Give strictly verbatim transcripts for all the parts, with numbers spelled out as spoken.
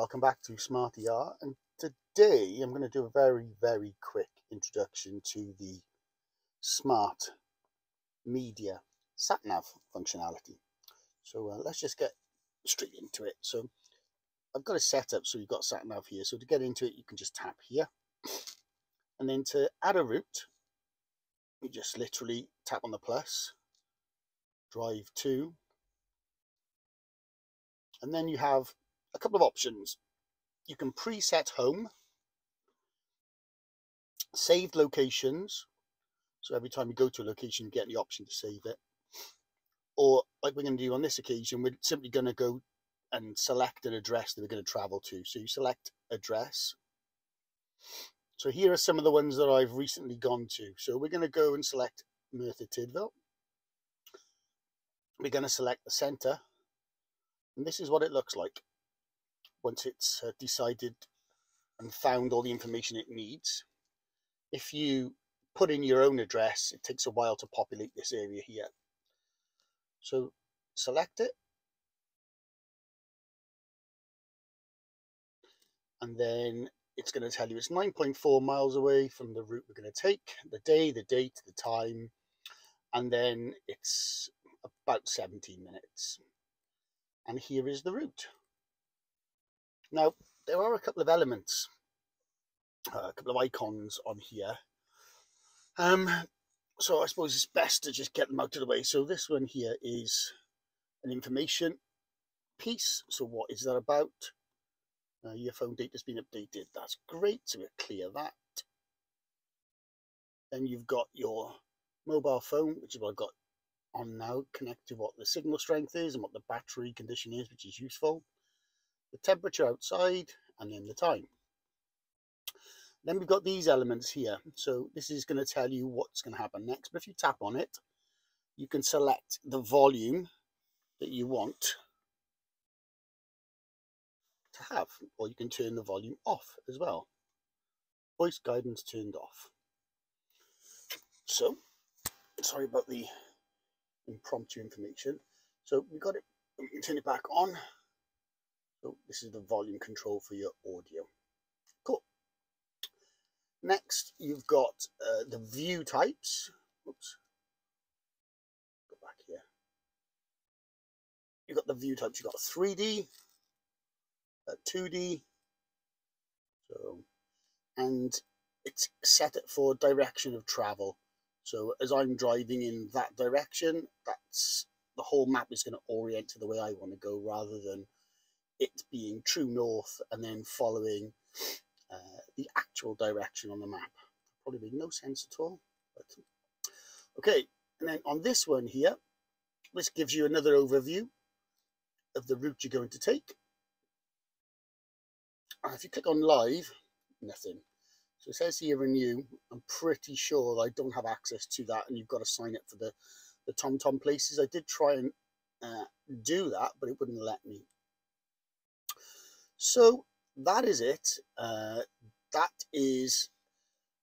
Welcome back to Smart E R, and today I'm going to do a very very quick introduction to the Smart Media SatNav functionality. So uh, let's just get straight into it. So I've got a setup, so you've got SatNav here. So to get into it, you can just tap here, and then to add a route, you just literally tap on the plus, drive to, and then you have a couple of options. You can preset home, saved locations, so every time you go to a location you get the option to save it, or like we're going to do on this occasion, we're simply going to go and select an address that we're going to travel to. So you select address. So here are some of the ones that I've recently gone to. So we're going to go and select Merthyr Tidville. We're going to select the centre, and this is what it looks like once it's uh, decided and found all the information it needs. If you put in your own address, it takes a while to populate this area here. So select it, and then it's going to tell you it's nine point four miles away from the route we're going to take, the day, the date, the time, and then it's about seventeen minutes. And here is the route. Now, there are a couple of elements, uh, a couple of icons on here. Um, so I suppose it's best to just get them out of the way. So this one here is an information piece. So what is that about? Uh, your phone data has been updated. That's great. So we'll clear that. Then you've got your mobile phone, which is what I've got on now, connect to what the signal strength is and what the battery condition is, which is useful. The temperature outside, and then the time. Then we've got these elements here. So this is going to tell you what's going to happen next. But if you tap on it, you can select the volume that you want to have, or you can turn the volume off as well. Voice guidance turned off. So, sorry about the impromptu information. So we've got it, we can turn it back on. So this is the volume control for your audio. Cool. Next, you've got uh, the view types. Oops. Go back here. You've got the view types. You've got three D, uh, two D. So, and it's set it for direction of travel. So as I'm driving in that direction, that's the whole map is going to orient to the way I want to go, rather than it being true north and then following uh, the actual direction on the map. Probably made no sense at all. But okay, and then on this one here, this gives you another overview of the route you're going to take. And if you click on live, nothing. So it says here renew. I'm pretty sure that I don't have access to that, and you've got to sign up for the, the TomTom places. I did try and uh, do that, but it wouldn't let me. So that is it. Uh, that is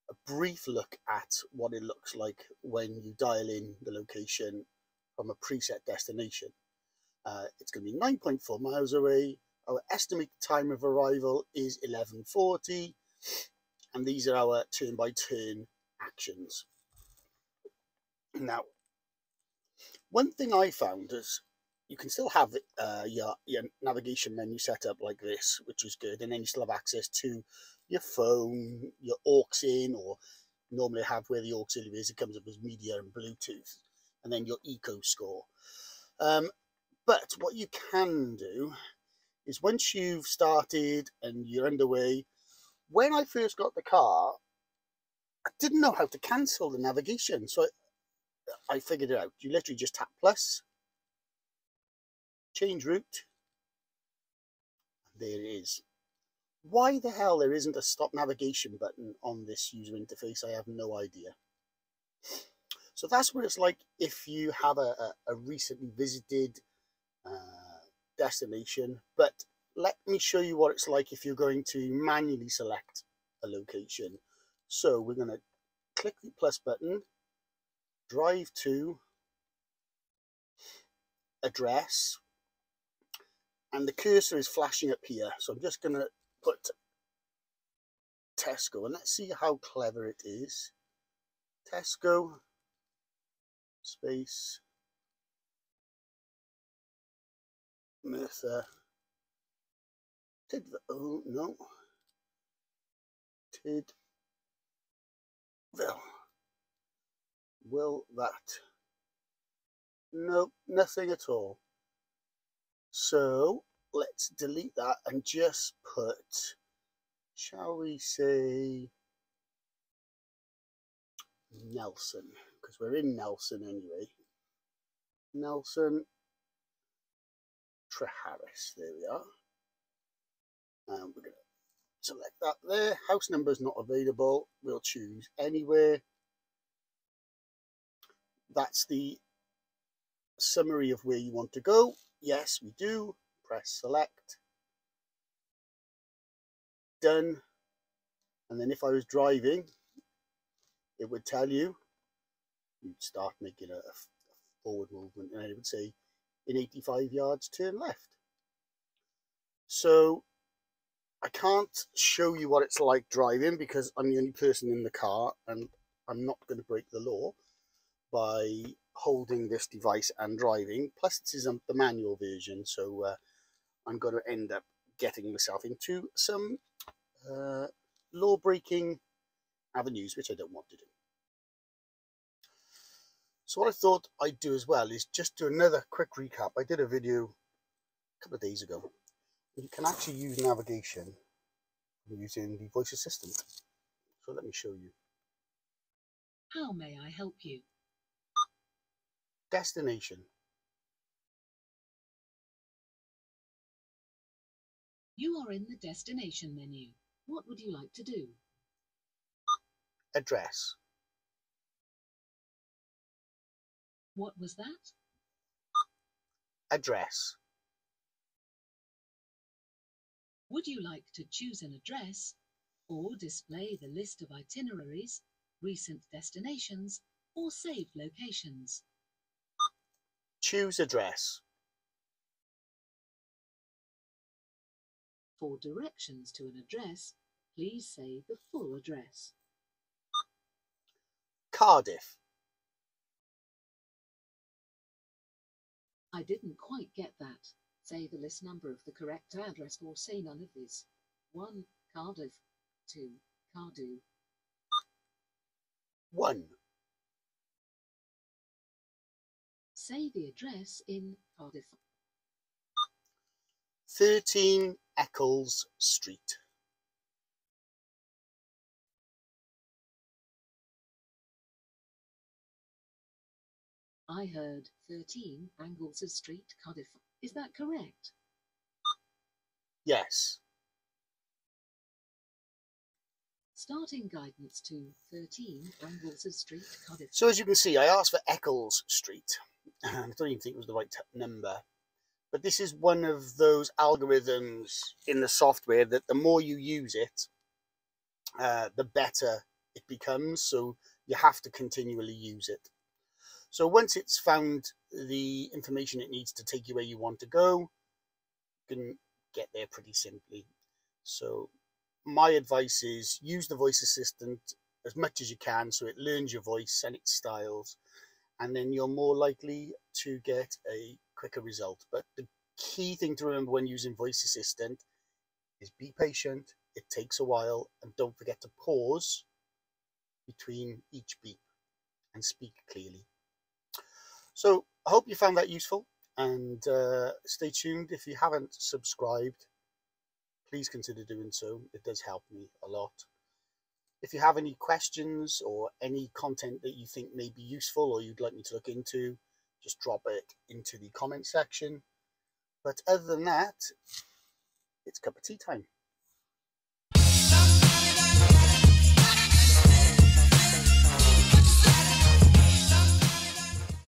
a brief look at what it looks like when you dial in the location from a preset destination. Uh, it's going to be nine point four miles away. Our estimated time of arrival is eleven forty, and these are our turn-by-turn actions. Now, one thing I found is you can still have uh, your, your navigation menu set up like this, which is good. And then you still have access to your phone, your aux in, or normally have where the auxiliary is. It comes up as media and Bluetooth, and then your eco score. Um, but what you can do is once you've started and you're underway, when I first got the car, I didn't know how to cancel the navigation. So I, I figured it out. You literally just tap plus, change route, and there it is. Why the hell there isn't a stop navigation button on this user interface, I have no idea. So that's what it's like if you have a, a, a recently visited uh, destination. But let me show you what it's like if you're going to manually select a location. So we're going to click the plus button, drive to, address, and the cursor is flashing up here, so I'm just gonna put Tesco, and let's see how clever it is. Tesco space Merthyr Tidville, oh no, Tidville. Will that, no, nothing at all. So let's delete that and just put, shall we say, Nelson, because we're in Nelson anyway. Nelson Treharis, there we are. And we're going to select that there. House number is not available. We'll choose anywhere. That's the summary of where you want to go. Yes, we do. Press select. Done. And then if I was driving, it would tell you, you'd start making a, a forward movement, and it would say, in eighty-five yards, turn left. So I can't show you what it's like driving because I'm the only person in the car, and I'm not going to break the law by holding this device and driving. Plus, this is the manual version, so uh, I'm going to end up getting myself into some uh, law-breaking avenues, which I don't want to do. So what I thought I'd do as well is just do another quick recap. I did a video a couple of days ago. You can actually use navigation using the voice assistant. So let me show you. How may I help you? Destination. You are in the destination menu. What would you like to do? Address. What was that? Address. Would you like to choose an address or display the list of itineraries, recent destinations, or saved locations? Choose address. For directions to an address, please say the full address. Cardiff. I didn't quite get that. Say the list number of the correct address or say none of these. one. Cardiff. two. Cardew. one. Say the address in Cardiff. thirteen Eccles Street. I heard thirteen Angles Street, Cardiff. Is that correct? Yes. Starting guidance to thirteen Angles Street, Cardiff. So as you can see, I asked for Eccles Street. I don't even think it was the right number. But this is one of those algorithms in the software that the more you use it, uh, the better it becomes. So you have to continually use it. So once it's found the information it needs to take you where you want to go, you can get there pretty simply. So my advice is use the voice assistant as much as you can so it learns your voice and its styles, and then you're more likely to get a quicker result. But the key thing to remember when using voice assistant is be patient. It takes a while, and don't forget to pause between each beep and speak clearly. So I hope you found that useful, and uh, stay tuned. If you haven't subscribed, please consider doing so. It does help me a lot. If you have any questions or any content that you think may be useful or you'd like me to look into, just drop it into the comment section. But other than that, it's cup of tea time.